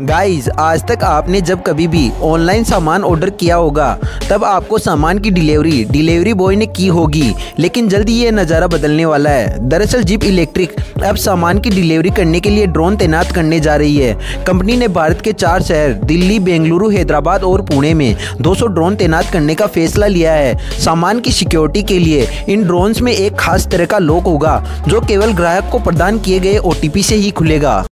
Guys, आज तक आपने जब कभी भी ऑनलाइन सामान ऑर्डर किया होगा तब आपको सामान की डिलीवरी बॉय ने की होगी, लेकिन जल्दी ये नज़ारा बदलने वाला है। दरअसल जीप इलेक्ट्रिक अब सामान की डिलीवरी करने के लिए ड्रोन तैनात करने जा रही है। कंपनी ने भारत के 4 शहर दिल्ली, बेंगलुरु, हैदराबाद और पुणे में 200 ड्रोन तैनात करने का फैसला लिया है। सामान की सिक्योरिटी के लिए इन ड्रोन्स में एक खास तरह का लॉक होगा जो केवल ग्राहक को प्रदान किए गए OTP से ही खुलेगा।